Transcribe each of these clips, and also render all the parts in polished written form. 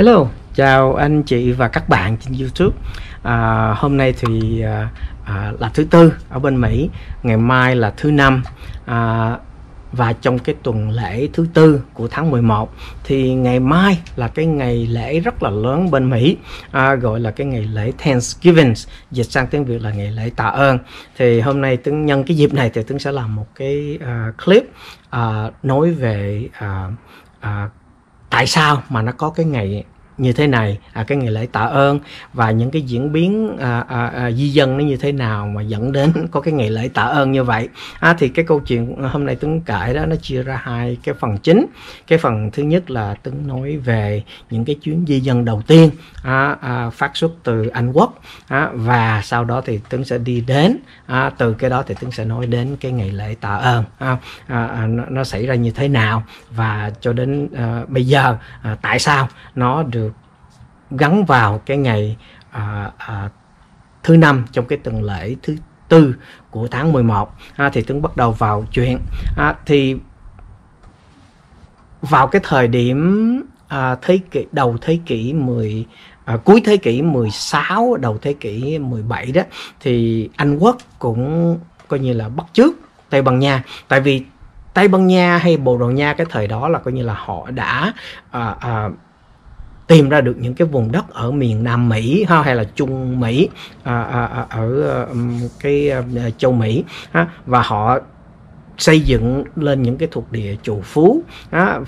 Hello, chào anh chị và các bạn trên YouTube. Hôm nay thì là thứ Tư ở bên Mỹ, ngày mai là thứ Năm, và trong cái tuần lễ thứ Tư của tháng 11 thì ngày mai là cái ngày lễ rất là lớn bên Mỹ, gọi là cái ngày lễ Thanksgiving, dịch sang tiếng Việt là ngày lễ tạ ơn. Thì hôm nay Tuấn nhân cái dịp này thì Tuấn sẽ làm một cái clip nói về tại sao mà nó có cái ngày như thế này, cái ngày lễ tạ ơn, và những cái diễn biến di dân nó như thế nào mà dẫn đến có cái ngày lễ tạ ơn như vậy. Thì cái câu chuyện hôm nay Tuấn kể đó, nó chia ra hai cái phần chính. Cái phần thứ nhất là Tuấn nói về những cái chuyến di dân đầu tiên phát xuất từ Anh Quốc, và sau đó thì Tuấn sẽ đi đến, từ cái đó thì Tuấn sẽ nói đến cái ngày lễ tạ ơn, nó xảy ra như thế nào, và cho đến bây giờ tại sao nó được gắn vào cái ngày thứ Năm trong cái tuần lễ thứ Tư của tháng 11. Thì Tuấn bắt đầu vào chuyện. Thì vào cái thời điểm cuối thế kỷ 16, đầu thế kỷ 17 đó, thì Anh Quốc cũng coi như là bắt chước Tây Ban Nha. Tại vì Tây Ban Nha hay Bồ Đào Nha cái thời đó là coi như là họ đã tìm ra được những cái vùng đất ở miền Nam Mỹ hay là Trung Mỹ, ở cái châu Mỹ, và họ xây dựng lên những cái thuộc địa chủ phú,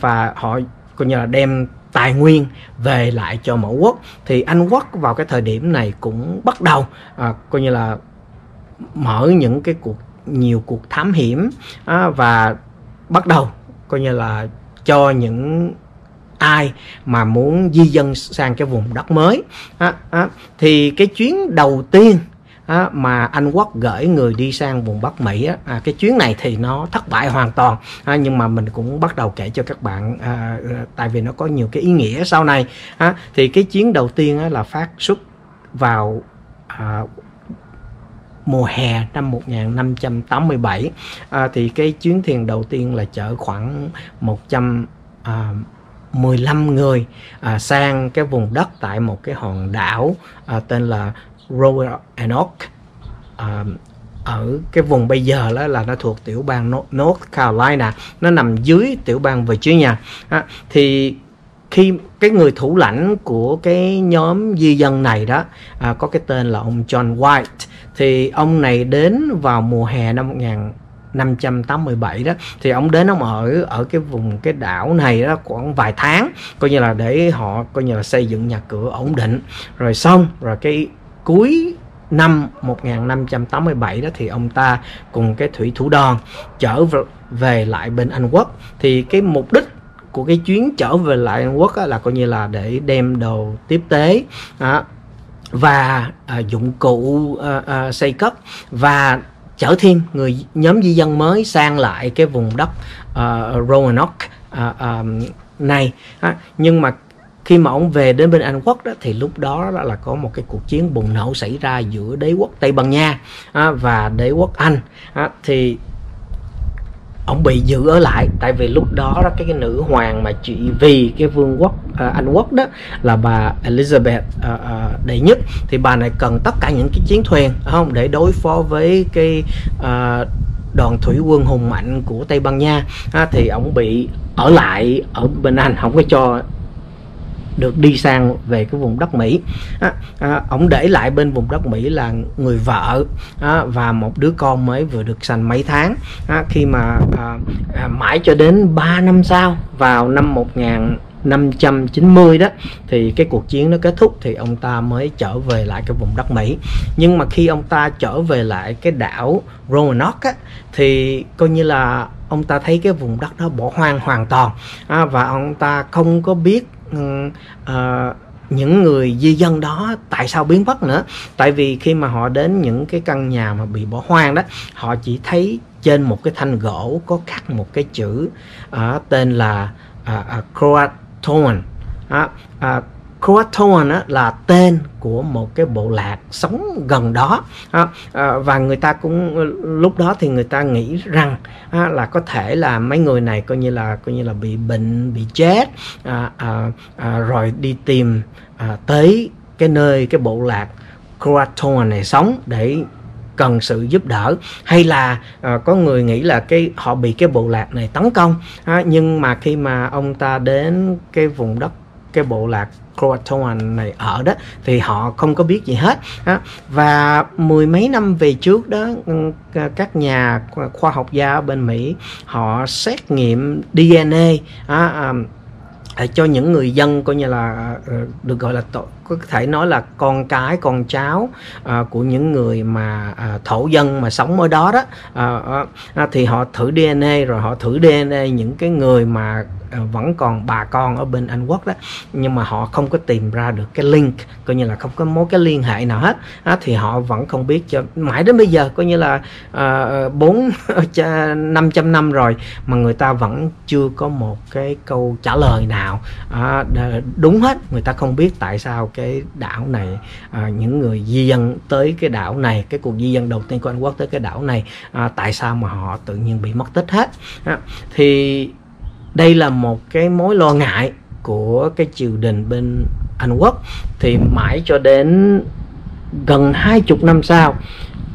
và họ coi như là đem tài nguyên về lại cho mẫu quốc. Thì Anh Quốc vào cái thời điểm này cũng bắt đầu coi như là mở những cái nhiều cuộc thám hiểm, và bắt đầu coi như là cho những ai mà muốn di dân sang cái vùng đất mới. Thì cái chuyến đầu tiên mà Anh Quốc gửi người đi sang vùng Bắc Mỹ, cái chuyến này thì nó thất bại hoàn toàn, nhưng mà mình cũng bắt đầu kể cho các bạn, tại vì nó có nhiều cái ý nghĩa sau này. Thì cái chuyến đầu tiên là phát xuất vào mùa hè năm 1587. Thì cái chuyến thuyền đầu tiên là chở khoảng 115 người sang cái vùng đất tại một cái hòn đảo tên là Roanoke, ở cái vùng bây giờ đó là nó thuộc tiểu bang North Carolina, nó nằm dưới tiểu bang Virginia. Thì khi cái người thủ lãnh của cái nhóm di dân này đó có cái tên là ông John White, thì ông này đến vào mùa hè năm 1587 đó, thì ông đến, ông ở cái vùng cái đảo này đó khoảng vài tháng, coi như là để họ coi như là xây dựng nhà cửa ổn định rồi xong. Rồi cái cuối năm 1587 đó thì ông ta cùng cái thủy thủ đoàn trở về lại bên Anh Quốc. Thì cái mục đích của cái chuyến trở về lại Anh Quốc là coi như là để đem đồ tiếp tế và dụng cụ xây cất, và chở thêm người nhóm di dân mới sang lại cái vùng đất Roanoke này. Nhưng mà khi mà ông về đến bên Anh Quốc đó, thì lúc đó là có một cái cuộc chiến bùng nổ xảy ra giữa đế quốc Tây Ban Nha và đế quốc Anh. Thì ông bị giữ ở lại, tại vì lúc đó cái nữ hoàng mà trị vì cái vương quốc Anh Quốc đó là bà Elizabeth đệ nhất, thì bà này cần tất cả những cái chiến thuyền không để đối phó với cái đoàn thủy quân hùng mạnh của Tây Ban Nha. Thì ông bị ở lại ở bên Anh, không có cho được đi sang về cái vùng đất Mỹ. Ông để lại bên vùng đất Mỹ là người vợ và một đứa con mới vừa được sanh mấy tháng. Khi mà mãi cho đến 3 năm sau, vào năm 1590 đó, thì cái cuộc chiến nó kết thúc, thì ông ta mới trở về lại cái vùng đất Mỹ. Nhưng mà khi ông ta trở về lại cái đảo Roanoke thì coi như là ông ta thấy cái vùng đất đó bỏ hoang hoàn toàn, và ông ta không có biết những người di dân đó tại sao biến mất nữa. Tại vì khi mà họ đến những cái căn nhà mà bị bỏ hoang đó, họ chỉ thấy trên một cái thanh gỗ có khắc một cái chữ tên là Croatoan. Croatoan là tên của một cái bộ lạc sống gần đó, và người ta cũng lúc đó thì người ta nghĩ rằng là có thể là mấy người này coi như là bị bệnh, bị chết, rồi đi tìm tới cái nơi cái bộ lạc Croatoan này sống để cần sự giúp đỡ, hay là có người nghĩ là họ bị cái bộ lạc này tấn công. Nhưng mà khi mà ông ta đến cái vùng đất cái bộ lạc Croatoan này ở đó thì họ không có biết gì hết. Và mười mấy năm về trước đó, các nhà khoa học gia ở bên Mỹ họ xét nghiệm DNA cho những người dân coi như là được gọi là có thể nói là con cái con cháu của những người mà thổ dân mà sống ở đó đó, thì họ thử DNA, rồi họ thử DNA những cái người mà vẫn còn bà con ở bên Anh Quốc đó, nhưng mà họ không có tìm ra được cái link, coi như là không có mối cái liên hệ nào hết. Thì họ vẫn không biết cho mãi đến bây giờ, coi như là 400-500 năm rồi mà người ta vẫn chưa có một cái câu trả lời nào đúng hết. Người ta không biết tại sao cái đảo này, những người di dân tới cái đảo này, cái cuộc di dân đầu tiên của Anh Quốc tới cái đảo này, tại sao mà họ tự nhiên bị mất tích hết. Thì đây là một cái mối lo ngại của cái triều đình bên Anh Quốc. Thì mãi cho đến gần 20 năm sau,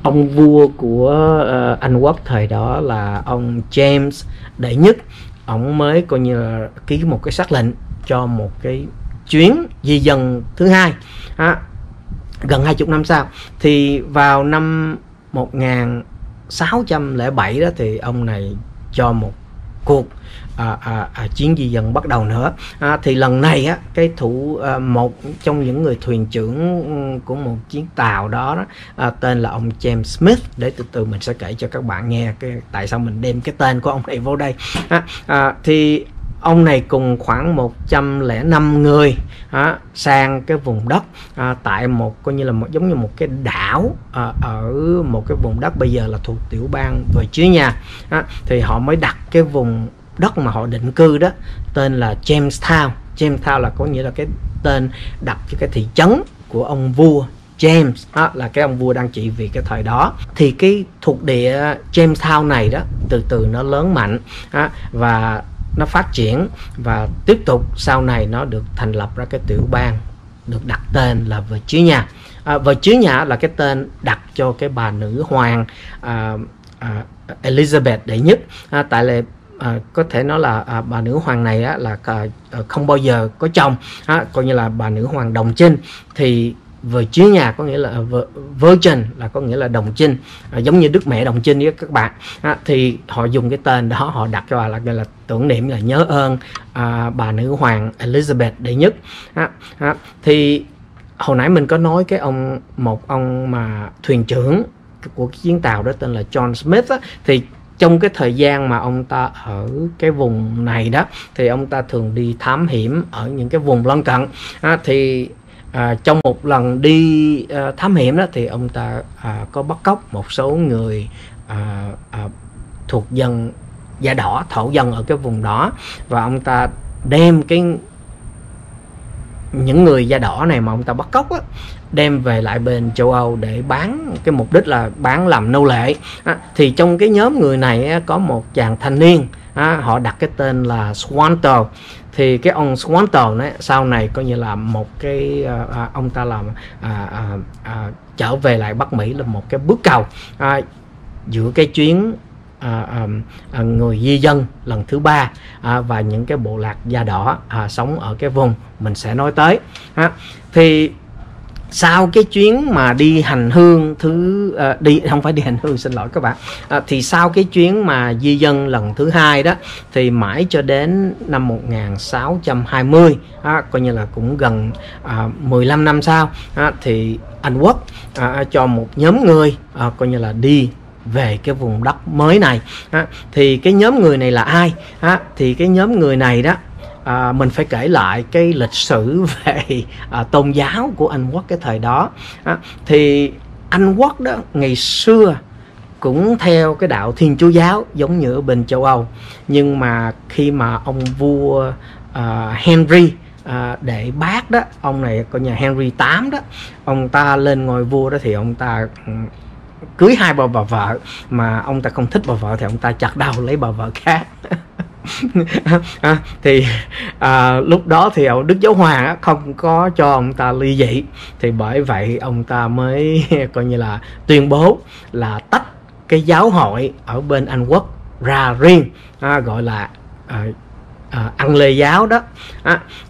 ông vua của Anh Quốc thời đó là ông James Đệ Nhất, ông mới coi như là ký một cái sắc lệnh cho một cái chuyến di dân thứ hai. Gần 20 năm sau, thì vào năm 1607 đó, thì ông này cho một cuộc chiến di dân bắt đầu nữa. Thì lần này á, cái một trong những người thuyền trưởng của một chiếc tàu đó, tên là ông James Smith. Để từ từ mình sẽ kể cho các bạn nghe tại sao mình đem cái tên của ông này vô đây. Thì ông này cùng khoảng 105 người sang cái vùng đất, tại một coi như là giống như một cái đảo ở một cái vùng đất bây giờ là thuộc tiểu bang Virginia. Thì họ mới đặt cái vùng đất mà họ định cư đó tên là James Town. James Town là có nghĩa là cái tên đặt cho cái thị trấn của ông vua James, là cái ông vua đang trị vì cái thời đó. Thì cái thuộc địa James Town này đó từ từ nó lớn mạnh và nó phát triển, và tiếp tục sau này nó được thành lập ra cái tiểu bang được đặt tên là Virginia. Virginia là cái tên đặt cho cái bà nữ hoàng Elizabeth Đệ Nhất. Tại là có thể nói là bà nữ hoàng này là không bao giờ có chồng, coi như là bà nữ hoàng đồng trinh. Thì Virginia có nghĩa là virgin, là có nghĩa là đồng trinh, giống như Đức Mẹ đồng trinh với các bạn. Thì họ dùng cái tên đó, họ đặt cho bà là tưởng niệm, là nhớ ơn bà nữ hoàng Elizabeth Đệ Nhất. Thì hồi nãy mình có nói cái một ông mà thuyền trưởng của cái chuyến tàu đó tên là John Smith. Thì trong cái thời gian mà ông ta ở cái vùng này đó, thì ông ta thường đi thám hiểm ở những cái vùng lân cận. Thì trong một lần đi thám hiểm đó, thì ông ta có bắt cóc một số người thuộc dân da đỏ, thổ dân ở cái vùng đó. Và ông ta đem những người da đỏ này mà ông ta bắt cóc á, đem về lại bên châu Âu để bán, cái mục đích là bán làm nô lệ. Thì trong cái nhóm người này có một chàng thanh niên, họ đặt cái tên là Swanton. Thì cái ông Swanton ấy, sau này coi như là một cái ông ta làm trở về lại Bắc Mỹ là một cái bước cầu giữa cái chuyến người di dân lần thứ ba và những cái bộ lạc da đỏ sống ở cái vùng mình sẽ nói tới. Thì sau cái chuyến mà đi hành hương thì sau cái chuyến mà di dân lần thứ hai đó, thì mãi cho đến năm 1620, coi như là cũng gần 15 năm sau, thì Anh Quốc cho một nhóm người coi như là đi về cái vùng đất mới này. Thì cái nhóm người này là ai? Thì cái nhóm người này đó, mình phải kể lại cái lịch sử về tôn giáo của Anh Quốc cái thời đó. Thì Anh Quốc đó ngày xưa cũng theo cái đạo Thiên Chúa giáo giống như ở bên châu Âu. Nhưng mà khi mà ông vua Henry để bác đó, ông này của nhà Henry VIII đó, ông ta lên ngôi vua đó thì ông ta cưới hai bà vợ, mà ông ta không thích bà vợ thì ông ta chặt đầu lấy bà vợ khác. Lúc đó thì ông Đức Giáo Hoàng không có cho ông ta ly dị, thì bởi vậy ông ta mới coi như là tuyên bố là tách cái giáo hội ở bên Anh Quốc ra riêng, gọi là Ăn Lê Giáo đó.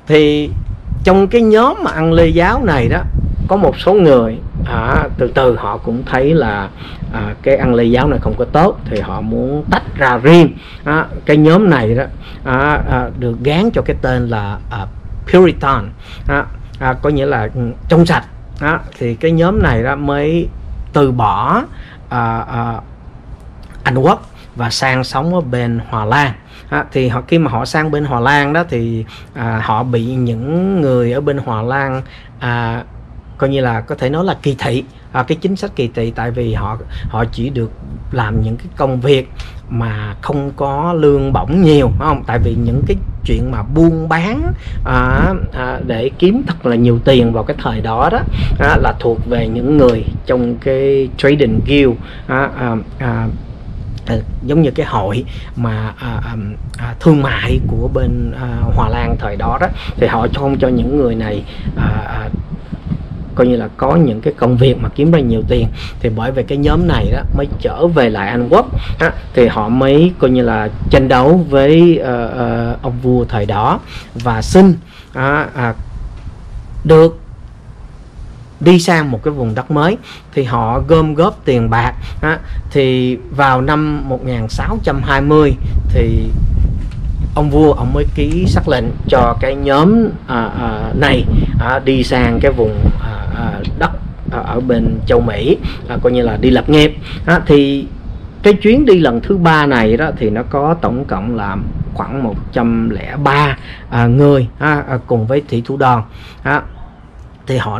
Thì trong cái nhóm mà Ăn Lê Giáo này đó, có một số người từ từ họ cũng thấy là cái Ăn Lê Giáo này không có tốt, thì họ muốn tách ra riêng. Cái nhóm này đó được gán cho cái tên là Puritan, có nghĩa là trong sạch. Thì cái nhóm này đó mới từ bỏ Anh Quốc và sang sống ở bên Hòa Lan. Thì khi mà họ sang bên Hòa Lan đó thì họ bị những người ở bên Hòa Lan coi như là có thể nói là kỳ thị, cái chính sách kỳ thị, tại vì họ chỉ được làm những cái công việc mà không có lương bổng nhiều, phải không? Tại vì những cái chuyện mà buôn bán để kiếm thật là nhiều tiền vào cái thời đó đó là thuộc về những người trong cái trading guild, giống như cái hội mà thương mại của bên Hòa Lan thời đó đó, thì họ không cho những người này coi như là có những cái công việc mà kiếm ra nhiều tiền. Thì bởi vì cái nhóm này đó mới trở về lại Anh Quốc, thì họ mới coi như là tranh đấu với ông vua thời đó và xin được đi sang một cái vùng đất mới. Thì họ gom góp tiền bạc, thì vào năm 1620 thì ông vua ông mới ký sắc lệnh cho cái nhóm này đi sang cái vùng đất ở bên châu Mỹ, coi như là đi lập nghiệp. Thì cái chuyến đi lần thứ ba này đó thì nó có tổng cộng là khoảng 103 người cùng với thị thủ đoàn. Thì họ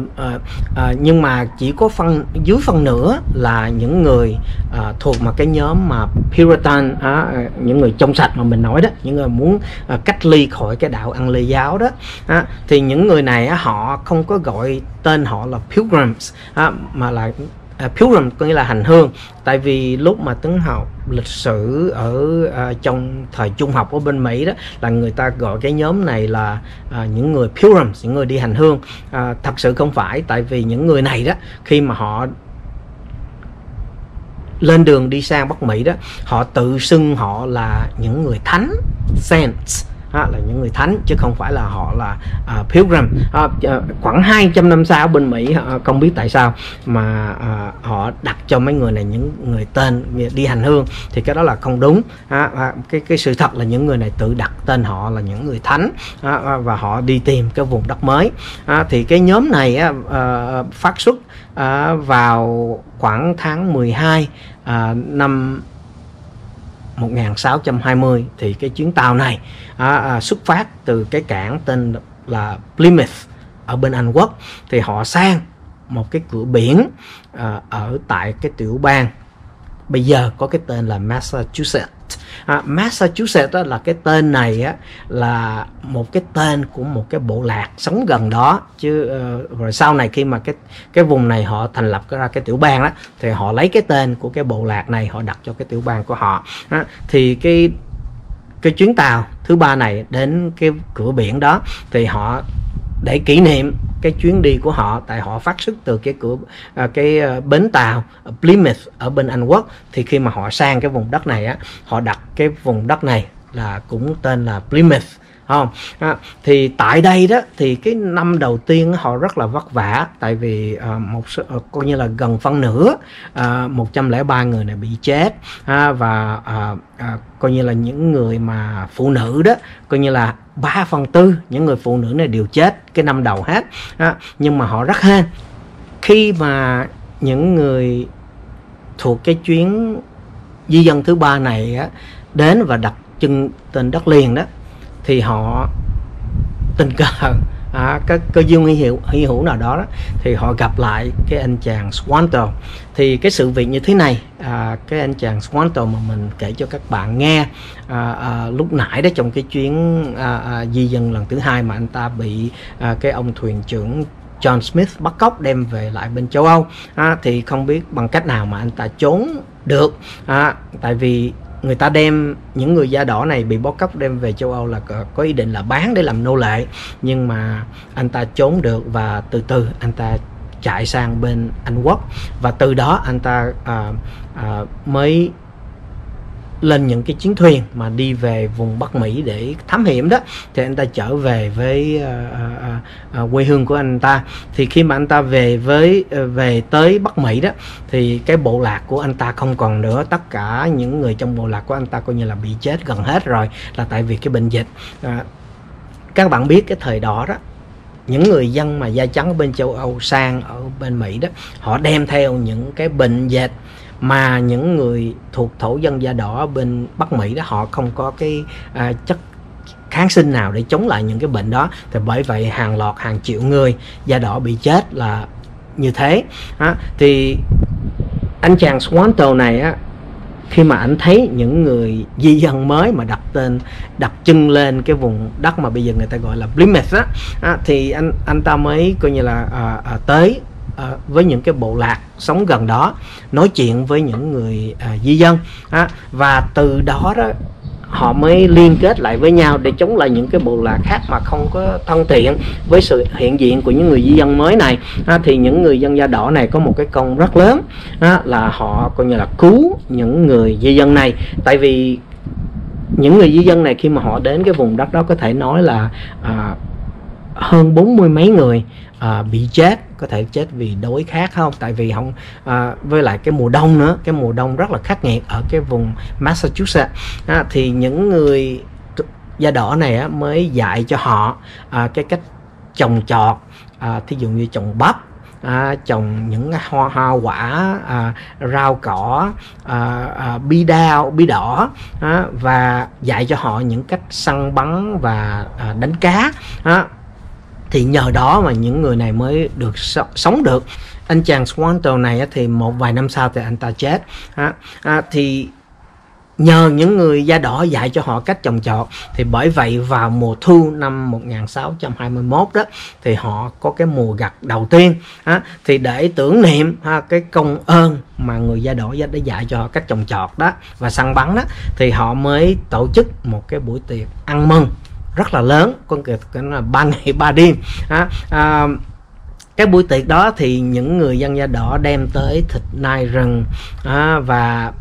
nhưng mà chỉ có dưới phân nửa là những người thuộc mà cái nhóm mà Puritan, những người trong sạch mà mình nói đó, những người muốn cách ly khỏi cái đạo Ăn Lê Giáo đó. Thì những người này họ không có gọi tên họ là Pilgrims, mà là Pilgrim có nghĩa là hành hương. Tại vì lúc mà Tuấn học lịch sử ở trong thời trung học ở bên Mỹ đó, là người ta gọi cái nhóm này là những người Pilgrims, những người đi hành hương. Thật sự không phải, tại vì những người này đó khi mà họ lên đường đi sang Bắc Mỹ đó, họ tự xưng họ là những người thánh, saints, là những người thánh, chứ không phải là họ là Pilgrim. Khoảng 200 năm sau bên Mỹ không biết tại sao mà họ đặt cho mấy người này những người tên đi hành hương, thì cái đó là không đúng. Cái sự thật là những người này tự đặt tên họ là những người thánh, và họ đi tìm cái vùng đất mới. Thì cái nhóm này phát xuất vào khoảng tháng 12 năm 1620. Thì cái chuyến tàu này xuất phát từ cái cảng tên là Plymouth ở bên Anh Quốc. Thì họ sang một cái cửa biển ở tại cái tiểu bang bây giờ có cái tên là Massachusetts. Massachusetts đó là cái tên này là một cái tên của một cái bộ lạc sống gần đó, chứ rồi sau này khi mà cái vùng này họ thành lập ra cái tiểu bang đó, thì họ lấy cái tên của cái bộ lạc này họ đặt cho cái tiểu bang của họ. Thì cái chuyến tàu thứ ba này đến cái cửa biển đó, thì họ để kỷ niệm cái chuyến đi của họ, tại họ phát xuất từ cái bến tàu Plymouth ở bên Anh Quốc. Thì khi mà họ sang cái vùng đất này họ đặt cái vùng đất này là cũng tên là Plymouth, không? Thì tại đây đó thì cái năm đầu tiên họ rất là vất vả, tại vì một số, coi như là gần phân nửa 103 người này bị chết, và coi như là những người mà phụ nữ đó, coi như là 3/4 những người phụ nữ này đều chết cái năm đầu hết. Nhưng mà họ rất hên khi mà những người thuộc cái chuyến di dân thứ ba này đến và đặt chân trên đất liền đó, thì họ tình cờ các cơ duyên hy hữu nào đó, thì họ gặp lại cái anh chàng Swanton. Thì cái sự việc như thế này, cái anh chàng Swanton mà mình kể cho các bạn nghe lúc nãy đó, trong cái chuyến di dân lần thứ hai mà anh ta bị cái ông thuyền trưởng John Smith bắt cóc đem về lại bên châu Âu, thì không biết bằng cách nào mà anh ta trốn được, tại vì người ta đem những người da đỏ này bị bó cóc đem về châu Âu là có ý định là bán để làm nô lệ. Nhưng mà anh ta trốn được, và từ từ anh ta chạy sang bên Anh Quốc, và từ đó anh ta mới lên những cái chiến thuyền mà đi về vùng Bắc Mỹ để thám hiểm đó. Thì anh ta trở về với quê hương của anh ta. Thì khi mà anh ta về tới Bắc Mỹ đó, thì cái bộ lạc của anh ta không còn nữa, tất cả những người trong bộ lạc của anh ta coi như là bị chết gần hết rồi, là tại vì cái bệnh dịch. Các bạn biết cái thời đó đó, những người dân mà da trắng ở bên châu Âu sang ở bên Mỹ đó, họ đem theo những cái bệnh dịch mà những người thuộc thổ dân da đỏ bên Bắc Mỹ đó họ không có cái chất kháng sinh nào để chống lại những cái bệnh đó. Thì bởi vậy hàng loạt hàng triệu người da đỏ bị chết là như thế. Thì anh chàng Swanton này á, khi mà anh thấy những người di dân mới mà đặt chân lên cái vùng đất mà bây giờ người ta gọi là Plymouth á, thì anh ta mới coi như là tới với những cái bộ lạc sống gần đó, nói chuyện với những người di dân, và từ đó đó họ mới liên kết lại với nhau để chống lại những cái bộ lạc khác mà không có thân thiện với sự hiện diện của những người di dân mới này. Thì những người dân da đỏ này có một cái công rất lớn, là họ coi như là cứu những người di dân này. Tại vì những người di dân này khi mà họ đến cái vùng đất đó, có thể nói là hơn 40 mấy người bị chết, có thể chết vì đói khát không, tại vì không với lại cái mùa đông nữa, cái mùa đông rất là khắc nghiệt ở cái vùng Massachusetts. Thì những người da đỏ này mới dạy cho họ cái cách trồng trọt, thí dụ như trồng bắp, trồng những hoa quả, rau cỏ, bí đỏ, và dạy cho họ những cách săn bắn và đánh cá. Thì nhờ đó mà những người này mới được sống được. Anh chàng Swanton này thì một vài năm sau thì anh ta chết. Thì nhờ những người da đỏ dạy cho họ cách trồng trọt, thì bởi vậy vào mùa thu năm 1621 đó, thì họ có cái mùa gặt đầu tiên. Thì để tưởng niệm cái công ơn mà người da đỏ đã dạy cho họ cách trồng trọt đó và săn bắn đó, thì họ mới tổ chức một cái buổi tiệc ăn mừng rất là lớn, con kể là 3 ngày 3 đêm. Cái buổi tiệc đó thì những người dân da đỏ đem tới thịt nai rừng, và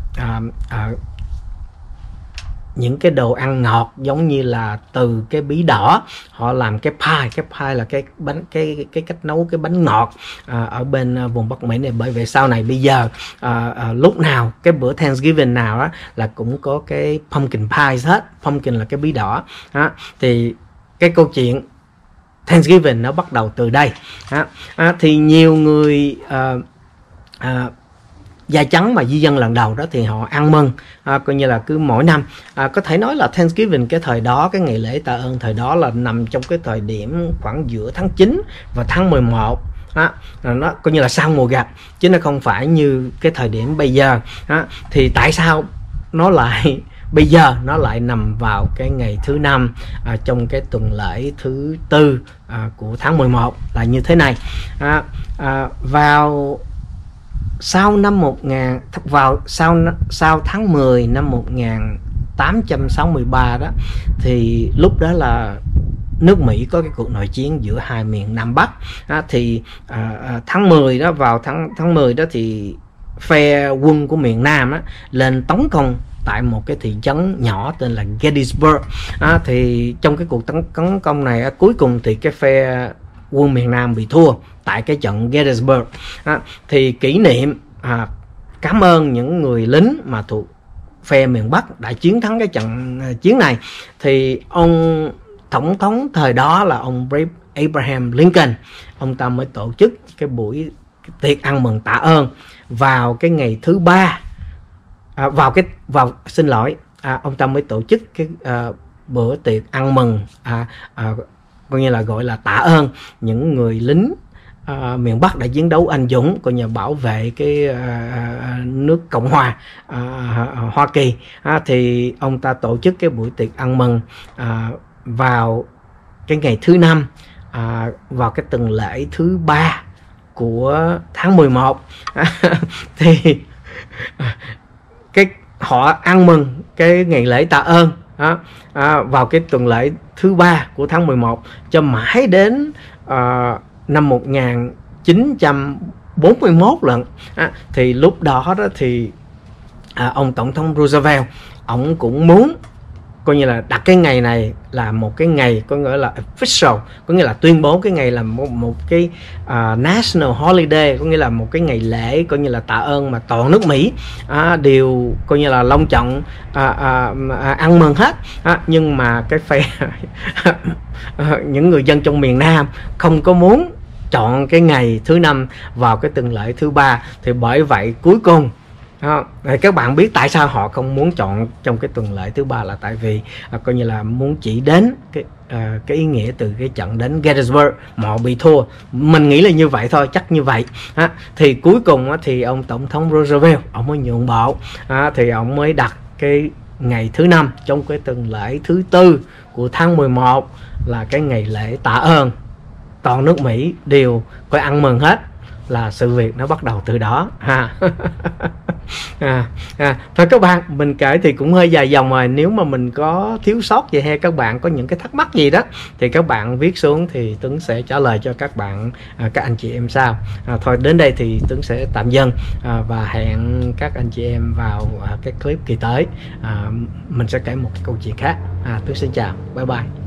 những cái đồ ăn ngọt giống như là từ cái bí đỏ họ làm cái pie. Cái pie là cái bánh, cái cách nấu cái bánh ngọt ở bên vùng Bắc Mỹ này. Bởi vậy sau này bây giờ lúc nào cái bữa Thanksgiving nào đó, là cũng có cái pumpkin pie hết. Pumpkin là cái bí đỏ. Thì cái câu chuyện Thanksgiving nó bắt đầu từ đây. Thì nhiều người da trắng mà di dân lần đầu đó thì họ ăn mừng, coi như là cứ mỗi năm, có thể nói là Thanksgiving cái thời đó, cái ngày lễ tạ ơn thời đó là nằm trong cái thời điểm khoảng giữa tháng 9 và tháng 11. Nó coi như là sau mùa gặt, chứ nó không phải như cái thời điểm bây giờ. Thì tại sao nó lại bây giờ nó lại nằm vào cái ngày thứ năm trong cái tuần lễ thứ tư của tháng 11 là như thế này. Sau tháng 10 năm 1863 đó, thì lúc đó là nước Mỹ có cái cuộc nội chiến giữa hai miền Nam Bắc. Thì vào tháng 10 đó thì phe quân của miền Nam lên tấn công tại một cái thị trấn nhỏ tên là Gettysburg. Thì trong cái cuộc tấn công này cuối cùng thì cái phe quân miền Nam bị thua tại cái trận Gettysburg. Thì kỷ niệm cảm ơn những người lính mà thuộc phe miền Bắc đã chiến thắng cái trận chiến này, thì ông tổng thống thời đó là ông Abraham Lincoln, ông ta mới tổ chức cái buổi tiệc ăn mừng tạ ơn vào cái ngày thứ ba. Ông ta mới tổ chức cái bữa tiệc ăn mừng coi như là gọi là tạ ơn những người lính miền Bắc đã chiến đấu anh dũng, coi như bảo vệ cái nước Cộng hòa Hoa Kỳ. Thì ông ta tổ chức cái buổi tiệc ăn mừng vào cái ngày thứ năm, vào cái tuần lễ thứ ba của tháng 11. Thì cái họ ăn mừng cái ngày lễ tạ ơn vào cái tuần lễ thứ ba của tháng 11 cho mãi đến năm 1941 lận. Thì lúc đó đó thì ông Tổng thống Roosevelt, ông cũng muốn coi như là đặt cái ngày này là một cái ngày có nghĩa là official, có nghĩa là tuyên bố cái ngày là một cái national holiday, có nghĩa là một cái ngày lễ coi như là tạ ơn mà toàn nước Mỹ đều coi như là long trọng ăn mừng hết. Nhưng mà cái phe những người dân trong miền Nam không có muốn chọn cái ngày thứ năm vào cái tuần lễ thứ ba, thì bởi vậy cuối cùng các bạn biết tại sao họ không muốn chọn trong cái tuần lễ thứ ba, là tại vì coi như là muốn chỉ đến cái ý nghĩa từ cái trận đến Gettysburg mà họ bị thua. Mình nghĩ là như vậy thôi, chắc như vậy. Thì cuối cùng thì ông Tổng thống Roosevelt ông mới nhượng bộ, thì ông mới đặt cái ngày thứ năm trong cái tuần lễ thứ tư của tháng 11 là cái ngày lễ tạ ơn, toàn nước Mỹ đều có ăn mừng hết, là sự việc nó bắt đầu từ đó ha. Thôi các bạn, mình kể thì cũng hơi dài dòng rồi, nếu mà mình có thiếu sót gì hay các bạn có những cái thắc mắc gì đó thì các bạn viết xuống thì Tuấn sẽ trả lời cho các bạn, các anh chị em sau. Thôi đến đây thì Tuấn sẽ tạm dừng, và hẹn các anh chị em vào cái clip kỳ tới, mình sẽ kể một câu chuyện khác. Tuấn xin chào, bye bye.